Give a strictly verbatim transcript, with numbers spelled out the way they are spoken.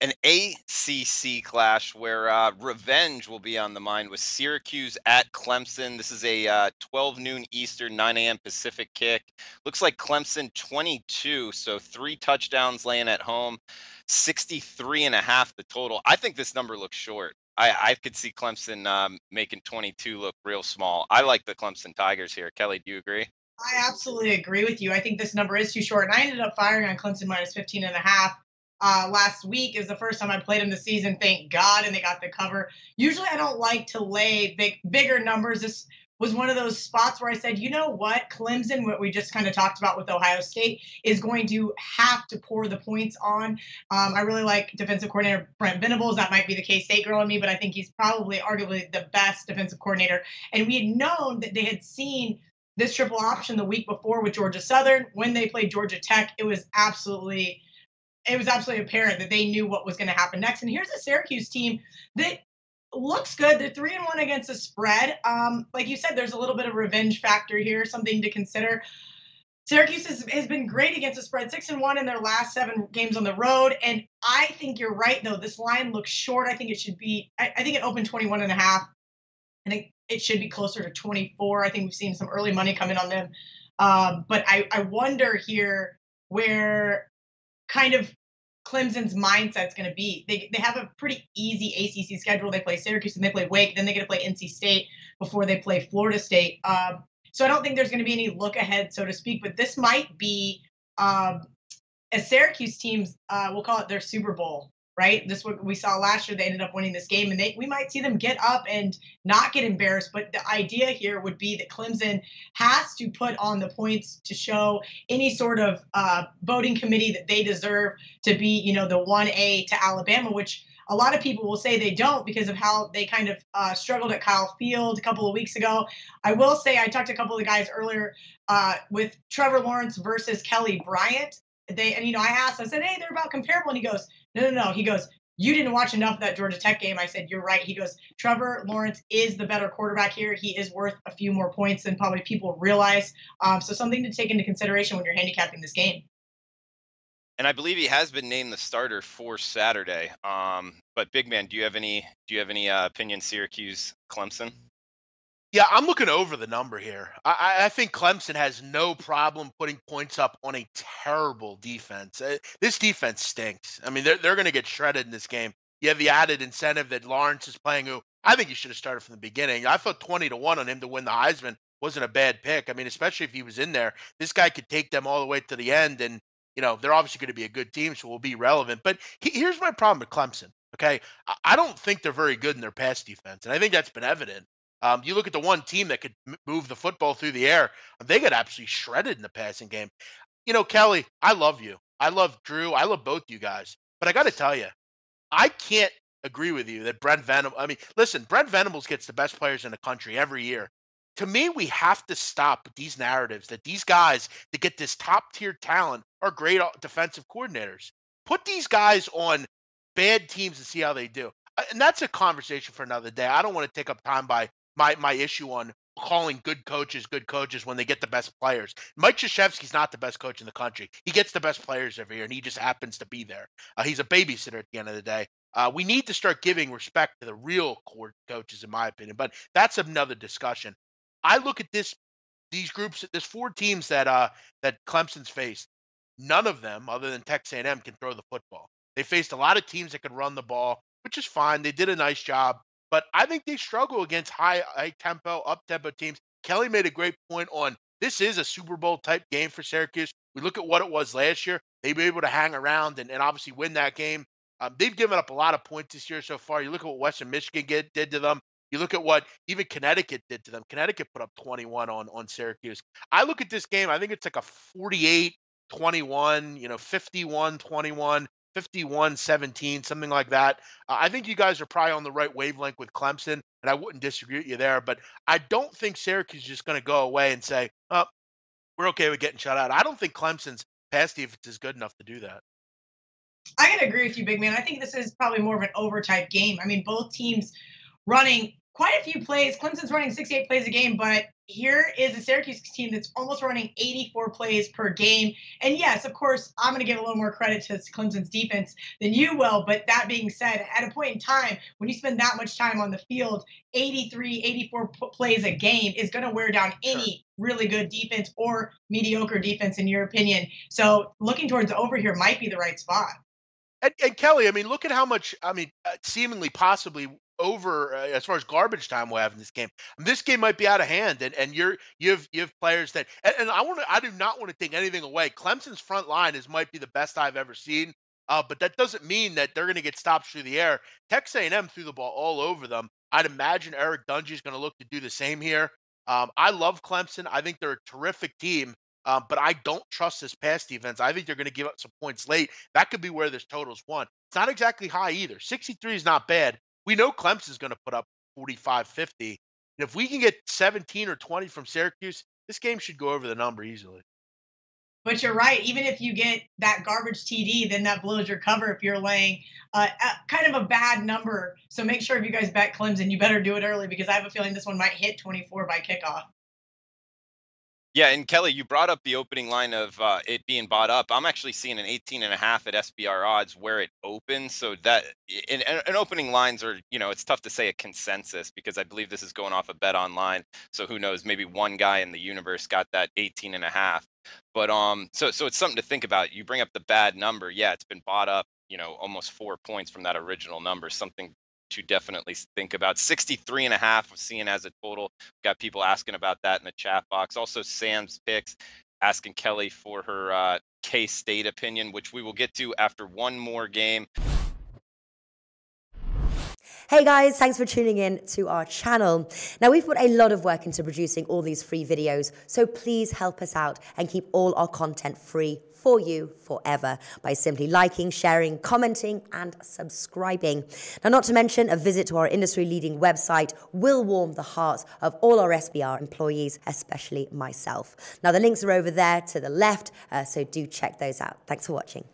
an A C C clash where uh, revenge will be on the mind with Syracuse at Clemson. This is a uh, twelve noon Eastern, nine a.m. Pacific kick. Looks like Clemson twenty-two, so three touchdowns laying at home, sixty-three and a half the total. I think this number looks short. I, I could see Clemson um, making twenty-two look real small. I like the Clemson Tigers here. Kelly, do you agree? I absolutely agree with you. I think this number is too short, and I ended up firing on Clemson minus fifteen and a half. Uh, last week is the first time I played them this season, thank God, and they got the cover. Usually I don't like to lay big, bigger numbers. This was one of those spots where I said, you know what, Clemson, what we just kind of talked about with Ohio State, is going to have to pour the points on. Um, I really like defensive coordinator Brent Venables. That might be the K-State girl in me, but I think he's probably arguably the best defensive coordinator. And we had known that they had seen this triple option the week before with Georgia Southern. When they played Georgia Tech, it was absolutely... It was absolutely apparent that they knew what was going to happen next. And here's a Syracuse team that looks good. They're three and one against the spread. Um, like you said, there's a little bit of revenge factor here, something to consider. Syracuse has, has been great against the spread, six and one in their last seven games on the road. And I think you're right, though. This line looks short. I think it should be, I, I think it opened twenty-one and a half. I think it should be closer to twenty-four. I think we've seen some early money coming on them. Um, but I, I wonder here where kind of Clemson's mindset's going to be. They they have a pretty easy A C C schedule. They play Syracuse and they play Wake. Then they get to play N C State before they play Florida State. Um, so I don't think there's going to be any look ahead, so to speak. But this might be um, a Syracuse team's. Uh, we'll call it their Super Bowl, right? This what we saw last year. They ended up winning this game, and they we might see them get up and not get embarrassed. But the idea here would be that Clemson has to put on the points to show any sort of uh, voting committee that they deserve to be, you know, the one A to Alabama, which a lot of people will say they don't because of how they kind of uh, struggled at Kyle Field a couple of weeks ago. I will say I talked to a couple of the guys earlier uh, with Trevor Lawrence versus Kelly Bryant. They and, you know, I asked, I said, hey, they're about comparable. And he goes, no, no, no. He goes, you didn't watch enough of that Georgia Tech game. I said, you're right. He goes, Trevor Lawrence is the better quarterback here. He is worth a few more points than probably people realize. Um, so something to take into consideration when you're handicapping this game. And I believe he has been named the starter for Saturday. Um, but big man, do you have any, do you have any uh, opinion, Syracuse, Clemson? Yeah, I'm looking over the number here. I, I think Clemson has no problem putting points up on a terrible defense. Uh, this defense stinks. I mean, they're they're going to get shredded in this game. You have the added incentive that Lawrence is playing, who I think you should have started from the beginning. I thought twenty to one on him to win the Heisman wasn't a bad pick. I mean, especially if he was in there, this guy could take them all the way to the end. And, you know, they're obviously going to be a good team, so we'll be relevant. But he, here's my problem with Clemson, okay? I, I don't think they're very good in their pass defense, and I think that's been evident. Um, you look at the one team that could move the football through the air, they got absolutely shredded in the passing game. You know, Kelly, I love you. I love Drew. I love both you guys. But I got to tell you, I can't agree with you that Brent Venables – I mean, listen, Brent Venables gets the best players in the country every year. To me, we have to stop these narratives that these guys that get this top-tier talent are great defensive coordinators. Put these guys on bad teams and see how they do. And that's a conversation for another day. I don't want to take up time by – My my issue on calling good coaches good coaches when they get the best players. Mike Krzyzewski's not the best coach in the country. He gets the best players every year, and he just happens to be there. Uh, he's a babysitter at the end of the day. Uh, we need to start giving respect to the real core coaches, in my opinion. But that's another discussion. I look at this these groups. There's four teams that uh that Clemson's faced. None of them, other than Texas A and M, can throw the football. They faced a lot of teams that could run the ball, which is fine. They did a nice job. But I think they struggle against high, high tempo, up tempo teams. Kelly made a great point on this is a Super Bowl type game for Syracuse. We look at what it was last year. They were able to hang around and, and obviously win that game. Um, they've given up a lot of points this year so far. You look at what Western Michigan get, did to them. You look at what even Connecticut did to them. Connecticut put up twenty-one on, on Syracuse. I look at this game. I think it's like a forty-eight twenty-one, you know, fifty-one twenty-one. fifty-one seventeen, something like that. Uh, I think you guys are probably on the right wavelength with Clemson, and I wouldn't disagree with you there, but I don't think Syracuse is just going to go away and say, oh, we're okay with getting shut out. I don't think Clemson's pass defense is good enough to do that. I can agree with you, big man. I think this is probably more of an overtype game. I mean, both teams running quite a few plays. Clemson's running sixty-eight plays a game, but here is a Syracuse team that's almost running eighty-four plays per game. And yes, of course, I'm going to give a little more credit to Clemson's defense than you will. But that being said, at a point in time, when you spend that much time on the field, eighty-three, eighty-four p- plays a game is going to wear down any really good defense or mediocre defense, in your opinion. So looking towards over here might be the right spot. And, and Kelly, I mean, look at how much, I mean, uh, seemingly possibly over uh, as far as garbage time we'll have in this game. This game might be out of hand, and, and you're you have you have players that and, and I want to I do not want to take anything away. Clemson's front line is might be the best I've ever seen, uh, but that doesn't mean that they're going to get stopped through the air. Texas A and M threw the ball all over them. I'd imagine Eric Dungey is going to look to do the same here. Um, I love Clemson. I think they're a terrific team. Um, but I don't trust this pass defense. I think they're going to give up some points late. That could be where this total's won. It's not exactly high either. sixty-three is not bad. We know Clemson's going to put up forty-five, fifty. And if we can get seventeen or twenty from Syracuse, this game should go over the number easily. But you're right. Even if you get that garbage T D, then that blows your cover if you're laying uh, a, kind of a bad number. So make sure if you guys bet Clemson, you better do it early, because I have a feeling this one might hit twenty-four by kickoff. Yeah, and Kelly, you brought up the opening line of uh, it being bought up. I'm actually seeing an eighteen and a half at S B R odds where it opens. So that and, and opening lines are, you know, it's tough to say a consensus, because I believe this is going off a bet online. So who knows? Maybe one guy in the universe got that eighteen and a half. But um, so so it's something to think about. You bring up the bad number. Yeah, it's been bought up, you know, almost four points from that original number. Something to definitely think about. Sixty-three and a half was seen as a total. Got people asking about that in the chat box. Also, Sam's picks asking Kelly for her uh, K-State opinion, which we will get to after one more game. Hey guys, thanks for tuning in to our channel. Now, we've put a lot of work into producing all these free videos, so please help us out and keep all our content free for you forever by simply liking, sharing, commenting, and subscribing. Now, not to mention, a visit to our industry-leading website will warm the hearts of all our S B R employees, especially myself. Now, the links are over there to the left, uh, so do check those out. Thanks for watching.